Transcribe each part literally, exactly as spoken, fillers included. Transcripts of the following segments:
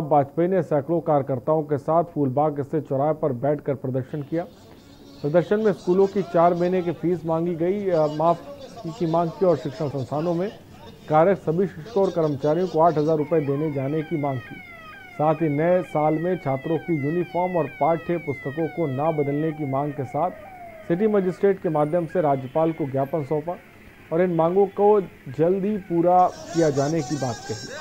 अब वाजपेयी ने सैकड़ों कार्यकर्ताओं के साथ फूल बाग स्थित चौराहे पर बैठकर प्रदर्शन किया। प्रदर्शन में स्कूलों की चार महीने की फीस मांगी गई, माफ की मांग की और शिक्षण संस्थानों में कार्यरत सभी शिक्षकों और कर्मचारियों को आठ हज़ार रुपये देने जाने की मांग की। साथ ही नए साल में छात्रों की यूनिफॉर्म और पाठ्य पुस्तकों को ना बदलने की मांग के साथ सिटी मजिस्ट्रेट के माध्यम से राज्यपाल को ज्ञापन सौंपा और इन मांगों को जल्द ही पूरा किया जाने की बात कही।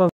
और